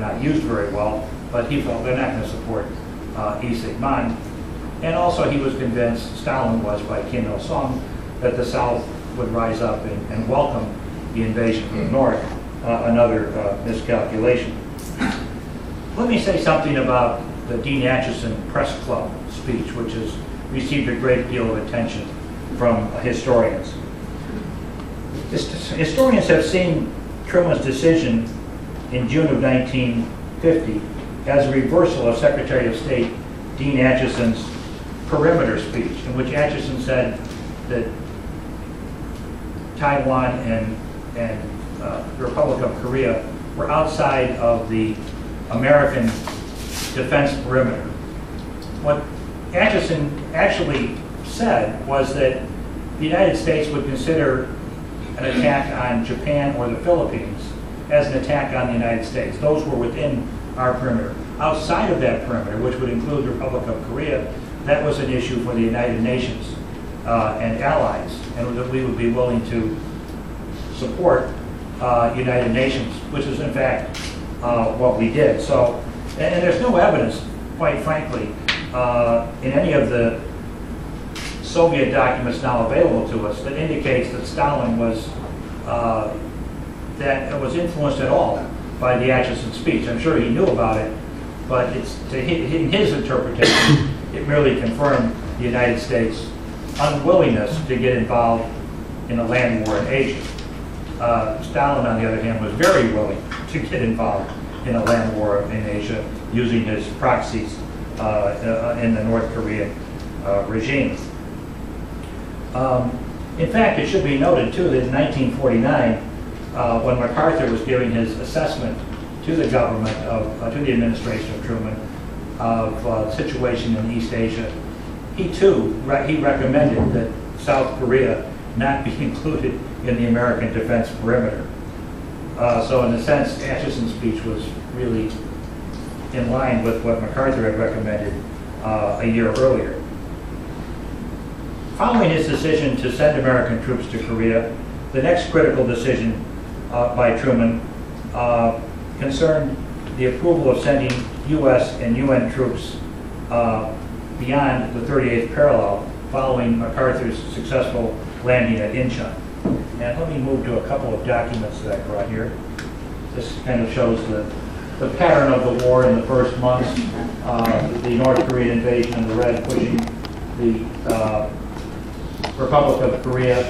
not used very well, but he felt they're not going to support Yi Sigman. And also he was convinced, Stalin was by Kim Il-sung, that the South would rise up and welcome the invasion from the North, another miscalculation. Let me say something about the Dean Acheson Press Club speech, which has received a great deal of attention from historians. Historians have seen Truman's decision in June of 1950 as a reversal of Secretary of State Dean Acheson's perimeter speech, in which Acheson said that Taiwan and the Republic of Korea were outside of the American defense perimeter. What Acheson actually said was that the United States would consider an attack on Japan or the Philippines as an attack on the United States. Those were within our perimeter. Outside of that perimeter, which would include the Republic of Korea, that was an issue for the United Nations and allies, and that we would be willing to support United Nations, which is in fact what we did. So, and there's no evidence, quite frankly, in any of the Soviet documents now available to us that indicates that Stalin was influenced at all by the Acheson speech. I'm sure he knew about it, but it's, in his interpretation, it merely confirmed the United States' unwillingness to get involved in a land war in Asia. Stalin, on the other hand, was very willing to get involved in a land war in Asia using his proxies in the North Korean regime. In fact, it should be noted, too, that in 1949, when MacArthur was giving his assessment to the government, to the administration of Truman, of the situation in East Asia, he too recommended that South Korea not be included in the American defense perimeter. So in a sense, Acheson's speech was really in line with what MacArthur had recommended a year earlier. Following his decision to send American troops to Korea, the next critical decision by Truman concerned the approval of sending U.S. and U.N. troops beyond the 38th parallel following MacArthur's successful landing at Incheon. And let me move to a couple of documents that I brought here. This kind of shows the pattern of the war in the first months, the North Korean invasion and the Red pushing the Republic of Korea,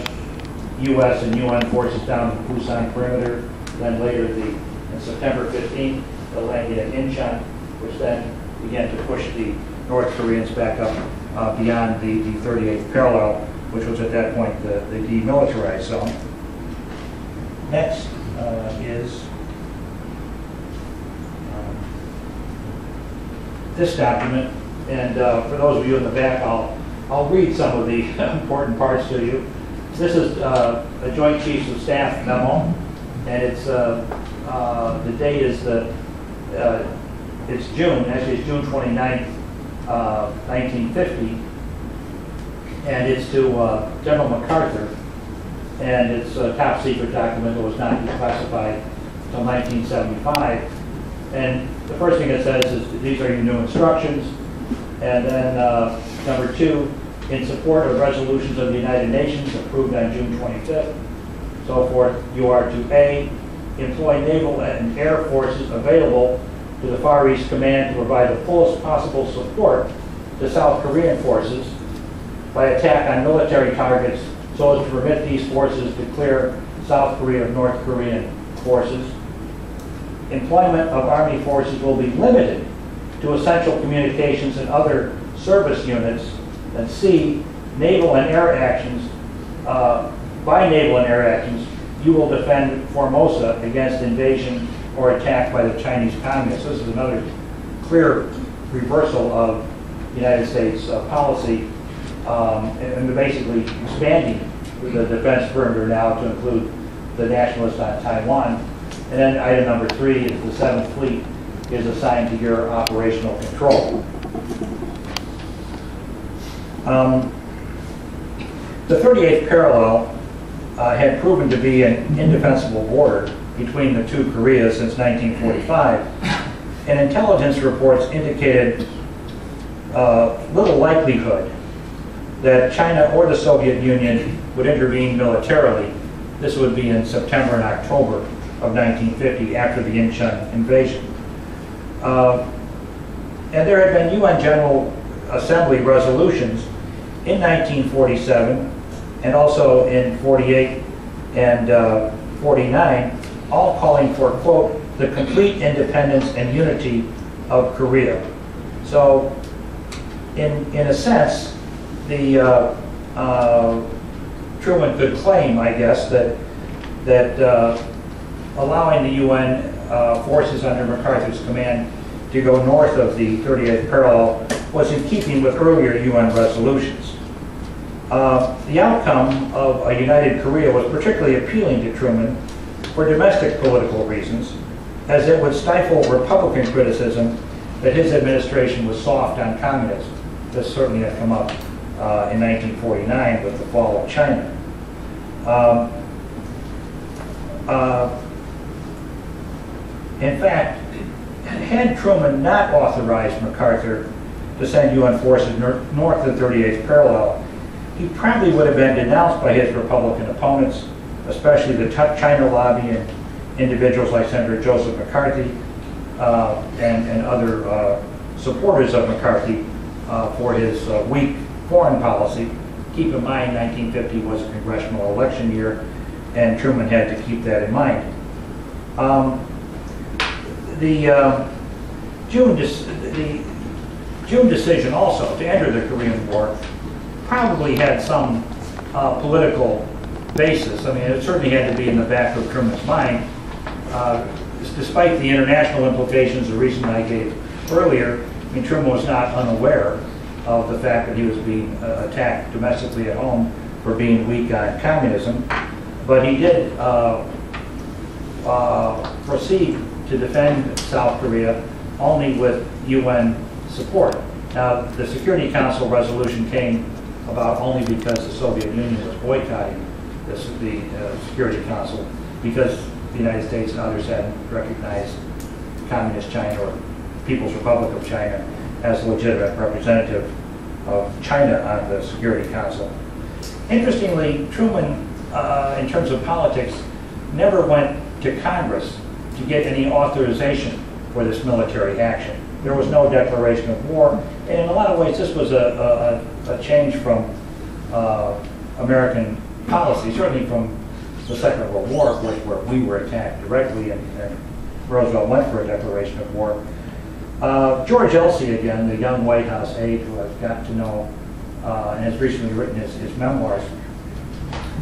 U.S. and U.N. forces down the Pusan perimeter. Then later, in September 15, the landing at Incheon, which then began to push the North Koreans back up beyond the 38th parallel, which was at that point the demilitarized zone. Next is this document, and for those of you in the back, I'll read some of the important parts to you. This is a Joint Chiefs of Staff memo, and it's the date is it's June. Actually, it's June 29th, 1950, and it's to General MacArthur, and it's a top secret document that was not declassified until 1975. And the first thing it says is these are your new instructions, and then number two. In support of resolutions of the United Nations approved on June 25th, so forth, you are to A, employ naval and air forces available to the Far East Command to provide the fullest possible support to South Korean forces by attack on military targets so as to permit these forces to clear South Korea of North Korean forces. Employment of Army forces will be limited to essential communications and other service units. And C, naval and air actions, by naval and air actions, you will defend Formosa against invasion or attack by the Chinese communists. This is another clear reversal of United States policy, and basically expanding the defense perimeter now to include the nationalists on Taiwan. And then item number three is the 7th Fleet is assigned to your operational control. The 38th parallel had proven to be an indefensible border between the two Koreas since 1945, and intelligence reports indicated little likelihood that China or the Soviet Union would intervene militarily. This would be in September and October of 1950 after the Incheon invasion. And there had been UN General Assembly resolutions in 1947 and also in 48 and 49, all calling for, quote, the complete independence and unity of Korea. So in a sense, the Truman could claim, I guess, that allowing the UN forces under MacArthur's command to go north of the 38th parallel was in keeping with earlier UN resolutions. The outcome of a united Korea was particularly appealing to Truman for domestic political reasons, as it would stifle Republican criticism that his administration was soft on communism. This certainly had come up in 1949 with the fall of China. In fact, had Truman not authorized MacArthur to send UN forces north of the 38th parallel, he probably would have been denounced by his Republican opponents, especially the China lobby and individuals like Senator Joseph McCarthy and other supporters of McCarthy for his weak foreign policy. Keep in mind, 1950 was a congressional election year, and Truman had to keep that in mind. The June decision also to enter the Korean War probably had some political basis. I mean, it certainly had to be in the back of Truman's mind, despite the international implications, the reason I gave earlier. I mean, Truman was not unaware of the fact that he was being attacked domestically at home for being weak on communism, but he did proceed to defend South Korea only with UN support. Now, the Security Council resolution came about only because the Soviet Union was boycotting the Security Council because the United States and others hadn't recognized Communist China or People's Republic of China as a legitimate representative of China on the Security Council. Interestingly, Truman, in terms of politics, never went to Congress to get any authorization for this military action. There was no declaration of war, and in a lot of ways this was a change from American policy, certainly from the Second World War, of course, where we were attacked directly, and Roosevelt went for a declaration of war. George Elsey, again, the young White House aide who I've got to know and has recently written his memoirs,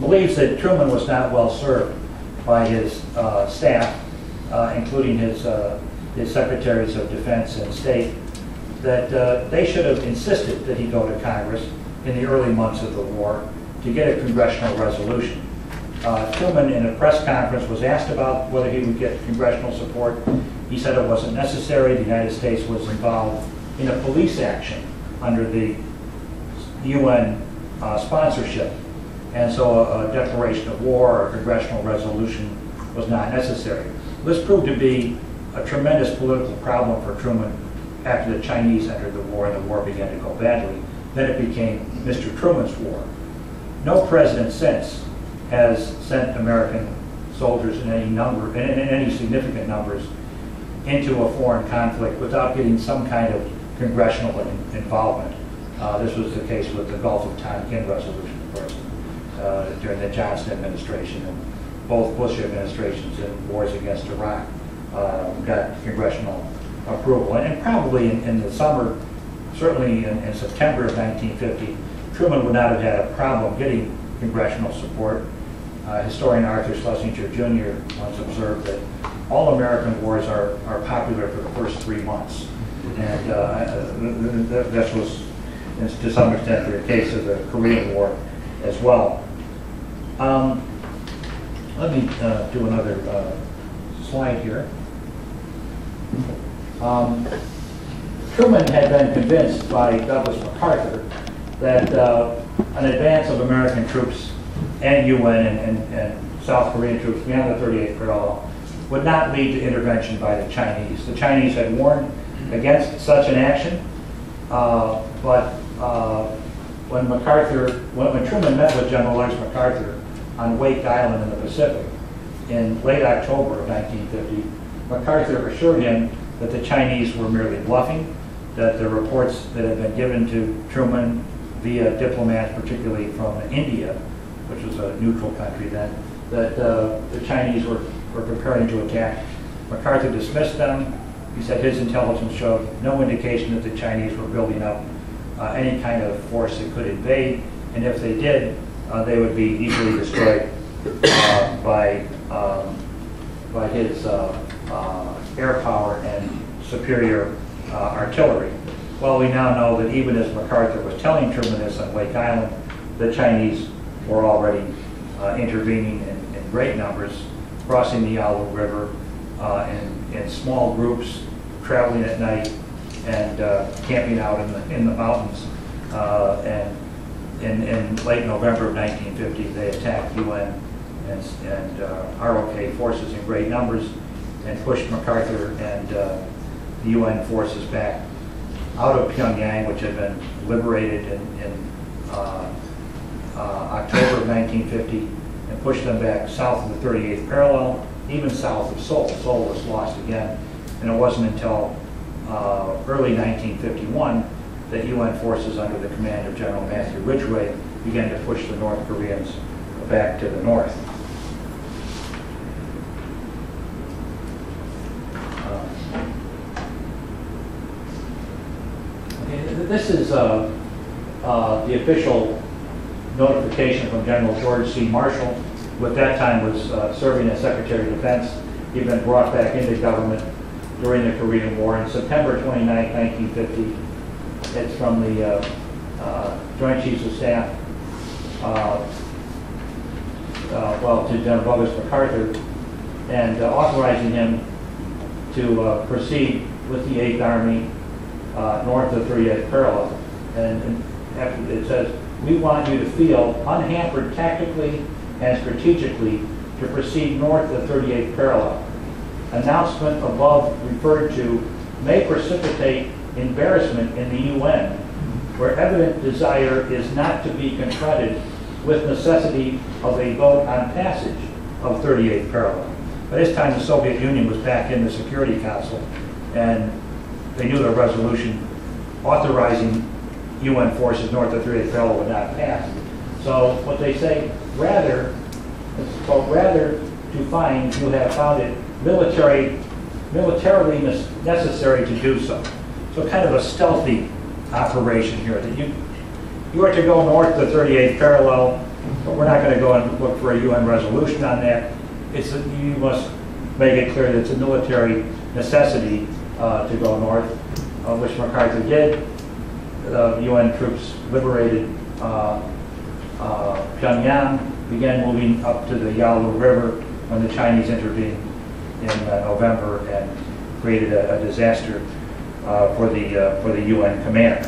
believes that Truman was not well served by his staff, including his secretaries of defense and state, that they should have insisted that he go to Congress in the early months of the war to get a congressional resolution. Truman, in a press conference, was asked about whether he would get congressional support. He said it wasn't necessary. The United States was involved in a police action under the UN sponsorship, and so a declaration of war or a congressional resolution was not necessary. This proved to be a tremendous political problem for Truman after the Chinese entered the war and the war began to go badly. Then it became Mr. Truman's war. No president since has sent American soldiers in any significant numbers into a foreign conflict without getting some kind of congressional involvement. This was the case with the Gulf of Tonkin resolution, of course, during the Johnson administration, and both Bush administrations in wars against Iraq got congressional approval. And probably in the summer, certainly in September of 1950, Truman would not have had a problem getting congressional support. Historian Arthur Schlesinger Jr. once observed that all American wars are popular for the first 3 months. And that was, to some extent, the case of the Korean War as well. Let me do another slide here. Truman had been convinced by Douglas MacArthur that an advance of American troops and UN and South Korean troops beyond the 38th parallel would not lead to intervention by the Chinese. The Chinese had warned against such an action, but when Truman met with General Lawrence MacArthur on Wake Island in the Pacific in late October of 1950, MacArthur assured him that the Chinese were merely bluffing, that the reports that had been given to Truman via diplomats, particularly from India, which was a neutral country then, that the Chinese were preparing to attack. MacArthur dismissed them. He said his intelligence showed no indication that the Chinese were building up any kind of force that could invade, and if they did, they would be easily destroyed by his air power and superior artillery. Well, we now know that even as MacArthur was telling Truman this on Wake Island, the Chinese were already intervening in great numbers, crossing the Yalu River in small groups, traveling at night, and camping out in the mountains. And in late November of 1950, they attacked UN and ROK forces in great numbers and pushed MacArthur and the UN forces back out of Pyongyang, which had been liberated in October of 1950, and pushed them back south of the 38th parallel, even south of Seoul. Seoul was lost again, and it wasn't until early 1951 that UN forces under the command of General Matthew Ridgway began to push the North Koreans back to the north. This is the official notification from General George C. Marshall, who at that time was serving as Secretary of Defense. He'd been brought back into government during the Korean War. On September 29, 1950, it's from the Joint Chiefs of Staff, to General Douglas MacArthur, and authorizing him to proceed with the 8th Army north of 38th parallel. And after it says, "We want you to feel unhampered tactically and strategically to proceed north of 38th parallel. Announcement above referred to may precipitate embarrassment in the UN, where evident desire is not to be confronted with necessity of a vote on passage of 38th parallel." By this time, the Soviet Union was back in the Security Council, and they knew the resolution authorizing UN forces north of 38th parallel would not pass. So what they say, rather to find you have found it militarily necessary to do so. So kind of a stealthy operation here, that you are to go north to 38th parallel, but we're not going to go and look for a UN resolution on that. You must make it clear that it's a military necessity to go north, which MacArthur did. The UN troops liberated Pyongyang, began moving up to the Yalu River when the Chinese intervened in November and created a disaster for the UN commander.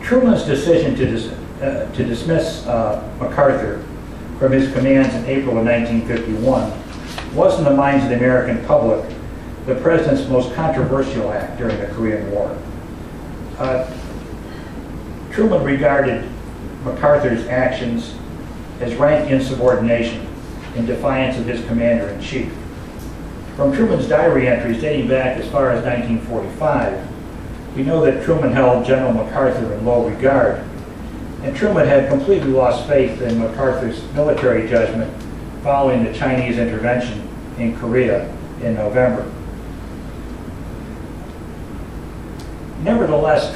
Truman's decision to dismiss MacArthur from his commands in April of 1951 was, in the minds of the American public, the President's most controversial act during the Korean War. Truman regarded MacArthur's actions as rank insubordination in defiance of his commander-in-chief. From Truman's diary entries dating back as far as 1945, we know that Truman held General MacArthur in low regard, and Truman had completely lost faith in MacArthur's military judgment following the Chinese intervention in Korea in November. Nevertheless, Truman